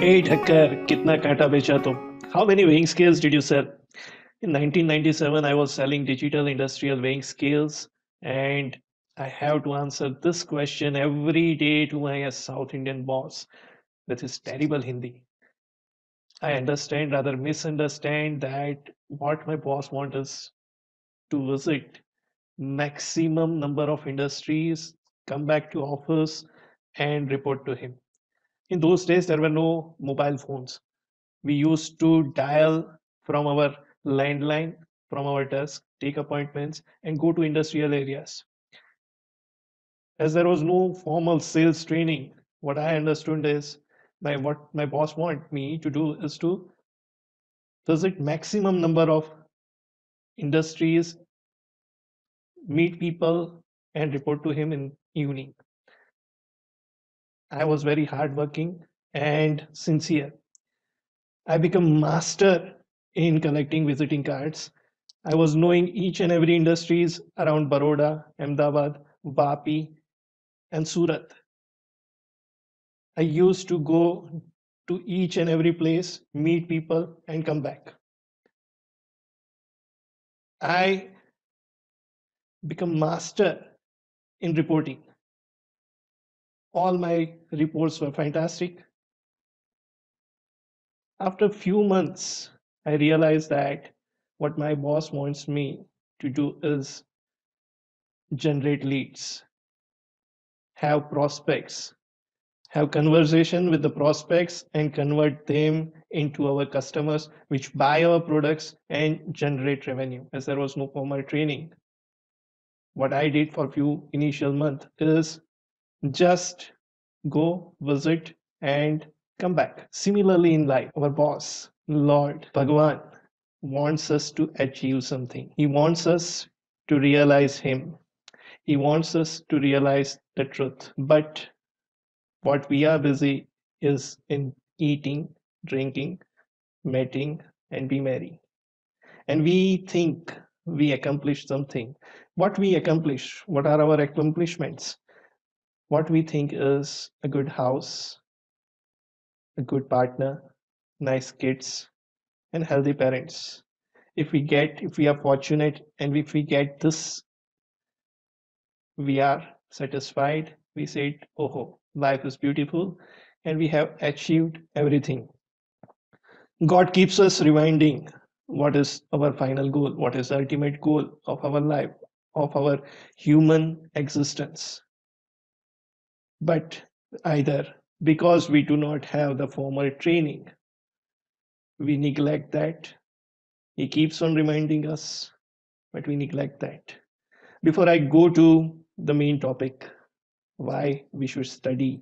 Hey Dhakkar, kitna kata becha tum? How many weighing scales did you sell? In 1997, I was selling digital industrial weighing scales, and I have to answer this question every day to my South Indian boss with his terrible Hindi. I understand, rather misunderstand, that what my boss wants is to visit maximum number of industries, come back to office and report to him. In those days, there were no mobile phones. We used to dial from our landline, from our desk, take appointments, and go to industrial areas. As there was no formal sales training, what I understood is what my boss wanted me to do is to visit maximum number of industries, meet people, and report to him in evening. I was very hardworking and sincere. I became master in collecting visiting cards. I was knowing each and every industries around Baroda, Ahmedabad, Vapi, and Surat. I used to go to each and every place, meet people, and come back. I became master in reporting. All my reports were fantastic. After a few months, I realized that what my boss wants me to do is generate leads, have prospects, have conversation with the prospects and convert them into our customers, which buy our products and generate revenue. As there was no formal training, what I did for a few initial months is just go visit and come back. Similarly in life, our boss, Lord Bhagwan, wants us to achieve something. He wants us to realize him. He wants us to realize the truth. But what we are busy is in eating, drinking, mating, and be merry. And we think we accomplish something. What we accomplish, what are our accomplishments? What we think is a good house, a good partner, nice kids, and healthy parents. If we are fortunate and if we get this, we are satisfied. We say, oh, life is beautiful and we have achieved everything. God keeps us reminding what is our final goal, what is the ultimate goal of our life, of our human existence. But either because we do not have the formal training, we neglect that. He keeps on reminding us, but we neglect that. Before I go to the main topic, why we should study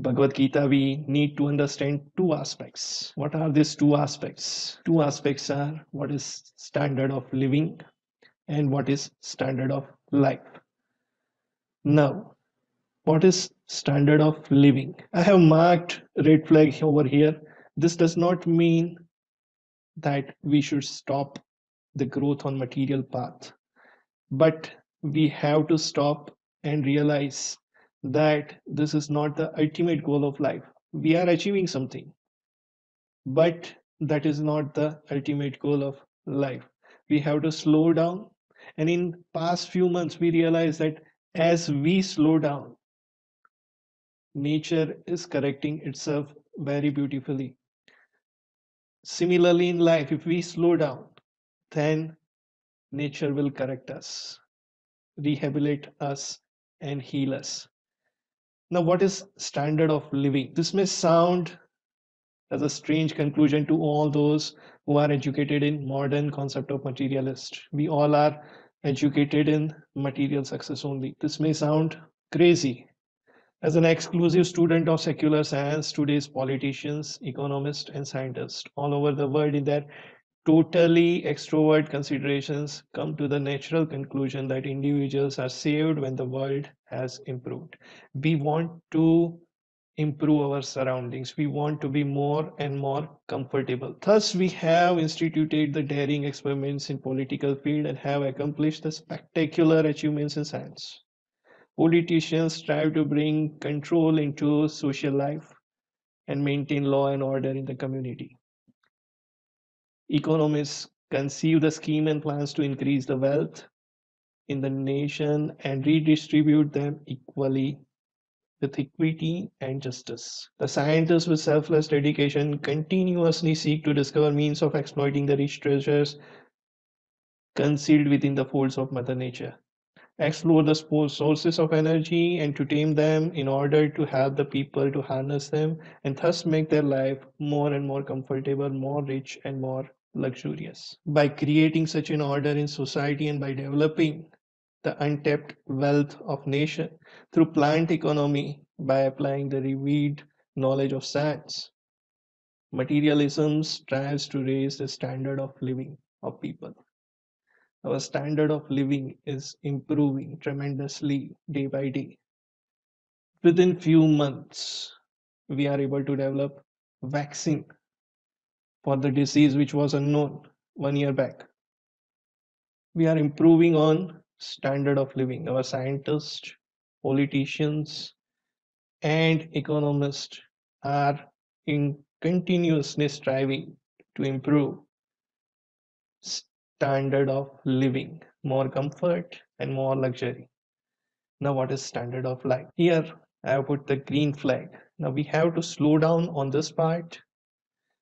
Bhagavad Gita, we need to understand two aspects. What are these two aspects? Two aspects are what is standard of living and what is standard of life. Now, what is standard of living? I have marked red flag over here. This does not mean that we should stop the growth on material path, but we have to stop and realize that this is not the ultimate goal of life. We are achieving something, but that is not the ultimate goal of life. We have to slow down, and in past few months we realize that as we slow down, nature is correcting itself very beautifully. Similarly in life, if we slow down, then nature will correct us, rehabilitate us, and heal us. Now, what is standard of living? This may sound as a strange conclusion to all those who are educated in modern concept of materialist. We all are educated in material success only. This may sound crazy. As an exclusive student of secular science, today's politicians, economists, and scientists all over the world, in their totally extrovert considerations, come to the natural conclusion that individuals are saved when the world has improved. We want to improve our surroundings. We want to be more and more comfortable. Thus, we have instituted the daring experiments in political field and have accomplished the spectacular achievements in science. Politicians strive to bring control into social life and maintain law and order in the community. Economists conceive the scheme and plans to increase the wealth in the nation and redistribute them equally with equity and justice. The scientists with selfless dedication continuously seek to discover means of exploiting the rich treasures concealed within the folds of Mother Nature, explore the sources of energy and to tame them in order to help the people to harness them and thus make their life more and more comfortable, more rich and more luxurious. By creating such an order in society and by developing the untapped wealth of nation through plant economy, by applying the revealed knowledge of science, materialism strives to raise the standard of living of people. Our standard of living is improving tremendously day by day. Within few months, we are able to develop vaccine for the disease which was unknown 1 year back. We are improving on standard of living. Our scientists, politicians, and economists are in continuously striving to improve standard of living, more comfort and more luxury. Now what is standard of life? Here I have put the green flag. Now we have to slow down on this part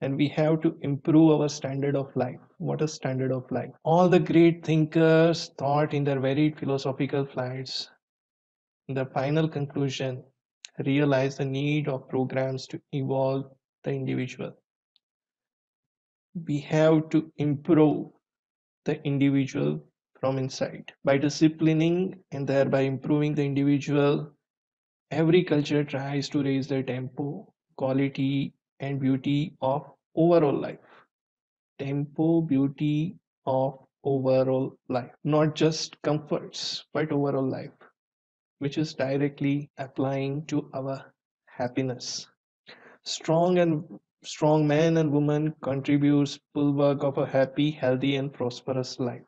and we have to improve our standard of life. What is standard of life? All the great thinkers thought in their varied philosophical flights, in their final conclusion, realized the need of programs to evolve the individual. We have to improve the individual from inside. By disciplining and thereby improving the individual, every culture tries to raise their tempo, quality and beauty of overall life. Tempo, beauty of overall life. Not just comforts, but overall life, which is directly applying to our happiness. Strong man and woman contributes bulwark of a happy, healthy and prosperous life.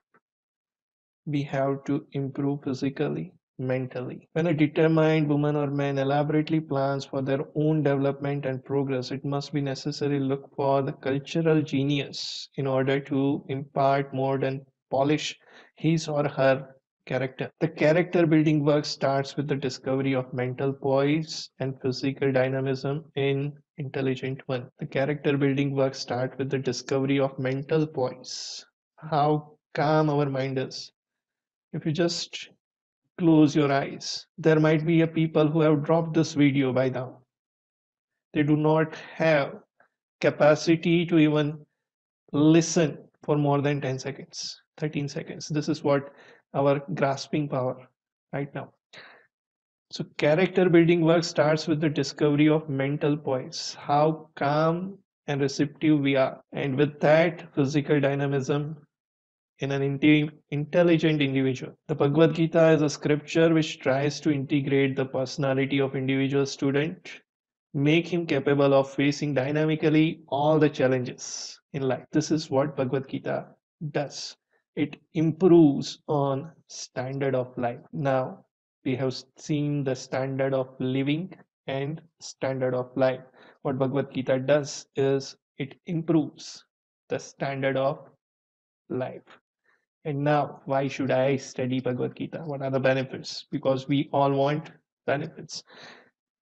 We have to improve physically, mentally. When a determined woman or man elaborately plans for their own development and progress, it must be necessary to look for the cultural genius in order to impart, mold and polish his or her character. The character building work starts with the discovery of mental poise and physical dynamism in intelligent one. The character building work starts with the discovery of mental poise. How calm our mind is. If you just close your eyes, there might be a people who have dropped this video by now. They do not have capacity to even listen for more than 10 seconds, 13 seconds. This is what our grasping power right now. So character building work starts with the discovery of mental poise, how calm and receptive we are, and with that physical dynamism in an intelligent individual. The Bhagavad Gita is a scripture which tries to integrate the personality of individual student, make him capable of facing dynamically all the challenges in life. This is what Bhagavad Gita does. It improves on standard of life. Now we have seen the standard of living and standard of life. What Bhagavad Gita does is it improves the standard of life. And now why should I study Bhagavad Gita? What are the benefits? Because we all want benefits.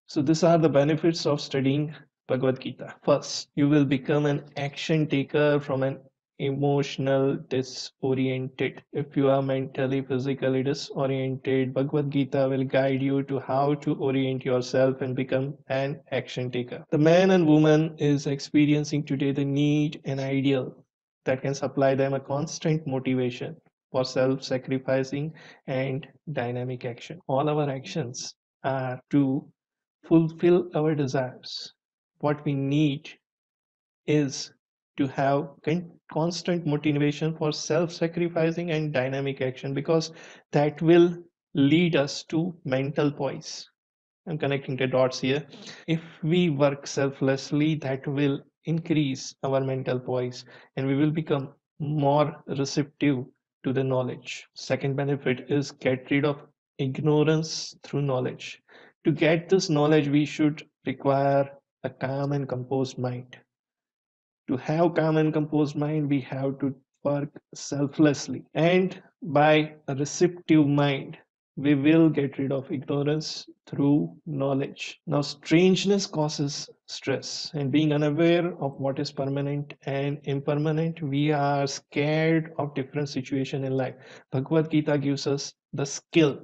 So these are the benefits of studying Bhagavad Gita. First, you will become an action taker from an emotional disoriented. If you are mentally, physically disoriented, Bhagavad Gita will guide you to how to orient yourself and become an action taker. The man and woman is experiencing today the need and ideal that can supply them a constant motivation for self-sacrificing and dynamic action. All our actions are to fulfill our desires. What we need is to have constant motivation for self-sacrificing and dynamic action, because that will lead us to mental poise. I'm connecting the dots here. If we work selflessly, that will increase our mental poise and we will become more receptive to the knowledge. Second benefit is get rid of ignorance through knowledge. To get this knowledge, we should require a calm and composed mind. To have calm and composed mind, we have to work selflessly, and by a receptive mind we will get rid of ignorance through knowledge. Now, strangeness causes stress, and being unaware of what is permanent and impermanent, we are scared of different situations in life. Bhagavad Gita gives us the skill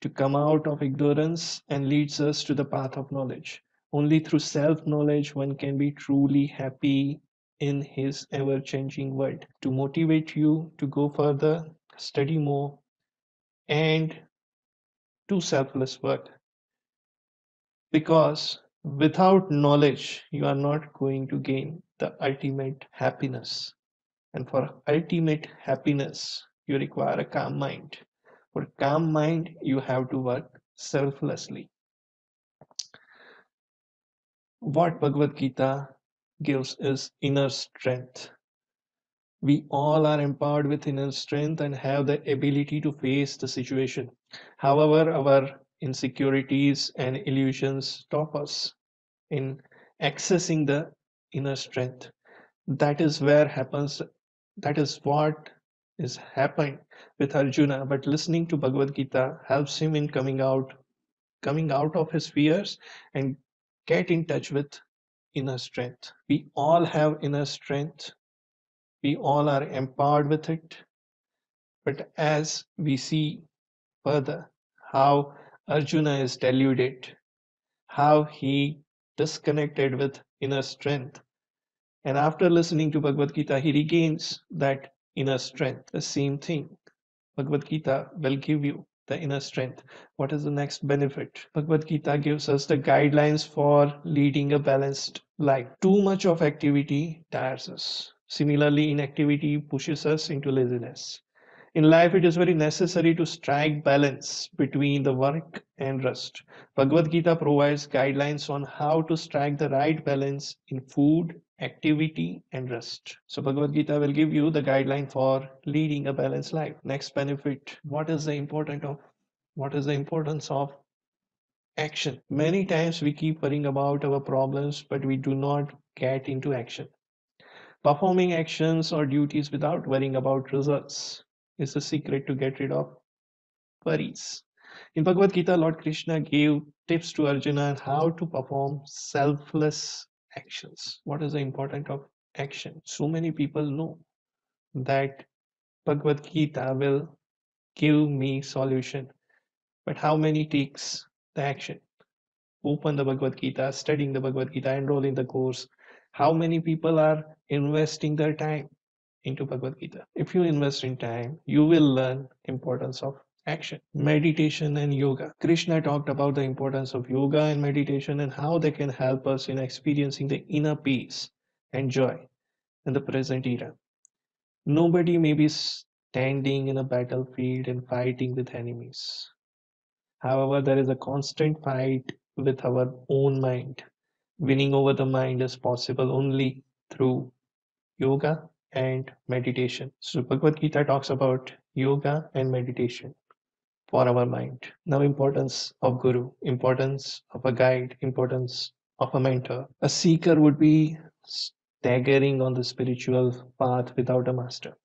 to come out of ignorance and leads us to the path of knowledge. Only through self-knowledge one can be truly happy in his ever-changing world. To motivate you to go further, study more, and do selfless work, because without knowledge you are not going to gain the ultimate happiness, and for ultimate happiness you require a calm mind. For a calm mind you have to work selflessly. What Bhagavad Gita gives is inner strength. We all are empowered with inner strength and have the ability to face the situation. However, our insecurities and illusions stop us in accessing the inner strength. That is what is happened with Arjuna. But listening to Bhagavad Gita helps him in coming out of his fears and get in touch with inner strength. We all have inner strength. We all are empowered with it. But as we see further how Arjuna is deluded, how he disconnected with inner strength, and after listening to Bhagavad Gita he regains that inner strength. The same thing, Bhagavad Gita will give you the inner strength. What is the next benefit? Bhagavad Gita gives us the guidelines for leading a balanced life. Too much of activity tires us. Similarly, inactivity pushes us into laziness. In life, it is very necessary to strike balance between the work and rest. Bhagavad Gita provides guidelines on how to strike the right balance in food, activity, and rest. So Bhagavad Gita will give you the guideline for leading a balanced life. Next benefit, what is the importance of action? Many times we keep worrying about our problems, but we do not get into action. Performing actions or duties without worrying about results is the secret to get rid of worries. In Bhagavad Gita, Lord Krishna gave tips to Arjuna on how to perform selfless actions. What is the importance of action? So many people know that Bhagavad Gita will give me solution, but how many takes the action? Open the Bhagavad Gita, studying the Bhagavad Gita, enroll in the course. How many people are investing their time into Bhagavad Gita? If you invest in time, you will learn importance of action. Meditation and yoga. Krishna talked about the importance of yoga and meditation and how they can help us in experiencing the inner peace and joy in the present era. Nobody may be standing in a battlefield and fighting with enemies. However, there is a constant fight with our own mind. Winning over the mind is possible only through yoga and meditation. So Bhagavad Gita talks about yoga and meditation for our mind. Now, importance of guru, importance of a guide, importance of a mentor. A seeker would be staggering on the spiritual path without a master.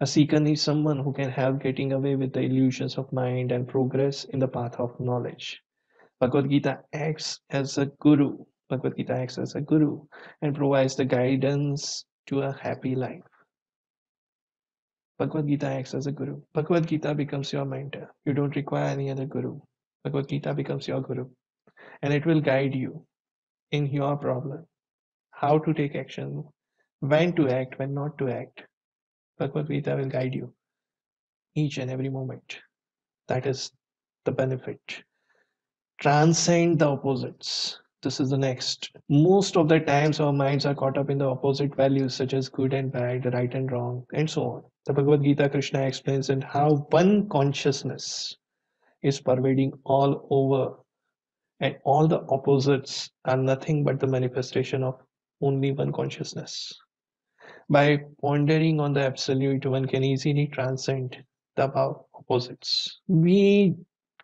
A seeker needs someone who can help getting away with the illusions of mind and progress in the path of knowledge. Bhagavad Gita acts as a guru. Bhagavad Gita acts as a guru and provides the guidance to a happy life. Bhagavad Gita acts as a guru. Bhagavad Gita becomes your mentor. You don't require any other guru. Bhagavad Gita becomes your guru, and it will guide you in your problem, how to take action, when to act, when not to act. Bhagavad Gita will guide you each and every moment. That is the benefit. Transcend the opposites. This is the next. Most of the times our minds are caught up in the opposite values such as good and bad, right and wrong, and so on. The Bhagavad Gita, Krishna explains in how one consciousness is pervading all over and all the opposites are nothing but the manifestation of only one consciousness. By pondering on the absolute, one can easily transcend the above opposites. We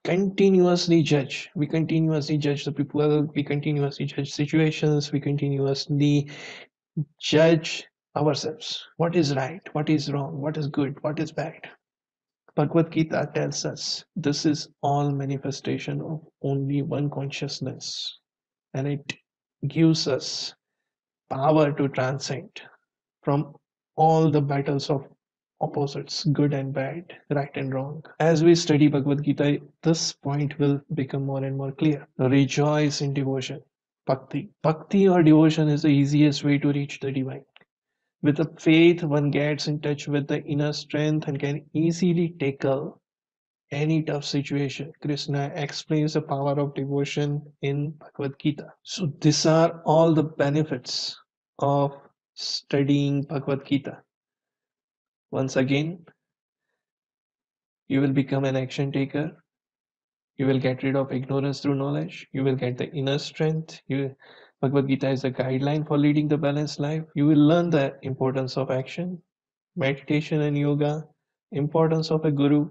continuously judge. We continuously judge the people, we continuously judge situations, we continuously judge ourselves. What is right? What is wrong? What is good? What is bad? Bhagavad Gita tells us this is all manifestation of only one consciousness, and it gives us power to transcend from all the battles of opposites, good and bad, right and wrong. As we study Bhagavad Gita, this point will become more and more clear. Rejoice in devotion, bhakti. Bhakti or devotion is the easiest way to reach the divine. With the faith, one gets in touch with the inner strength and can easily tackle any tough situation. Krishna explains the power of devotion in Bhagavad Gita. So these are all the benefits of studying Bhagavad Gita. Once again, you will become an action taker. You will get rid of ignorance through knowledge. You will get the inner strength. Bhagavad Gita is a guideline for leading the balanced life. You will learn the importance of action, meditation and yoga, importance of a guru,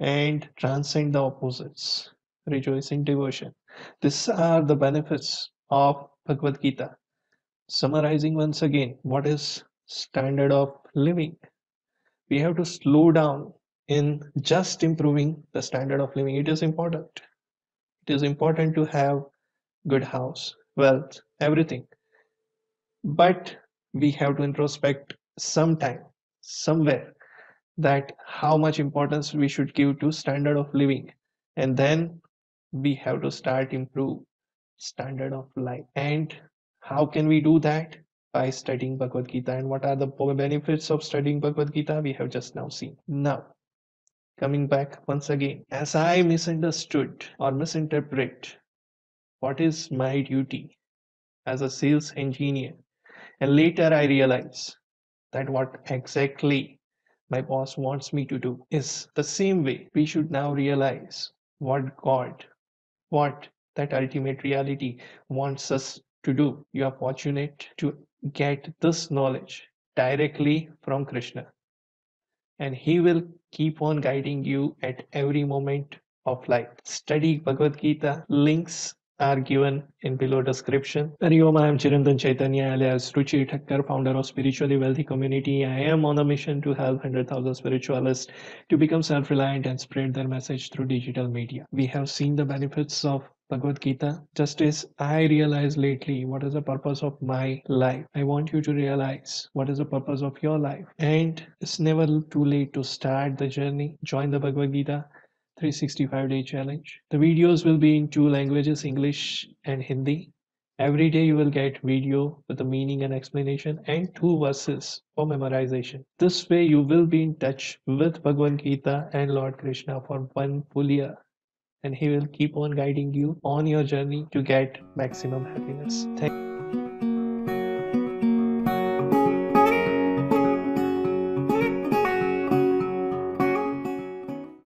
and transcend the opposites. Rejoice in devotion. These are the benefits of Bhagavad Gita. Summarizing once again, what is standard of living? We have to slow down in just improving the standard of living. It is important. It is important to have good house, wealth, everything. But we have to introspect sometime, somewhere, that how much importance we should give to standard of living. And then we have to start improve standard of life. And how can we do that? By studying Bhagavad Gita. And what are the benefits of studying Bhagavad Gita? We have just now seen. Now, coming back once again, as I misunderstood or misinterpret what is my duty as a sales engineer, and later I realize that what exactly my boss wants me to do is the same way. We should now realize what God, what that ultimate reality wants us to do. You are fortunate to get this knowledge directly from Krishna, and he will keep on guiding you at every moment of life. Study Bhagavad Gita. Links are given in below description. Hariom, I am Chirantan Chaitanya alias Ruchi Thakkar, founder of Spiritually Wealthy Community. I am on a mission to help 100,000 spiritualists to become self-reliant and spread their message through digital media. We have seen the benefits of Bhagavad Gita. Just as I realized lately what is the purpose of my life, I want you to realize what is the purpose of your life. And it's never too late to start the journey. Join the Bhagavad Gita 365-day challenge. The videos will be in 2 languages, English and Hindi. Every day you will get video with the meaning and explanation and 2 verses for memorization. This way you will be in touch with Bhagavad Gita and Lord Krishna for 1 full year. And he will keep on guiding you on your journey to get maximum happiness. Thank you.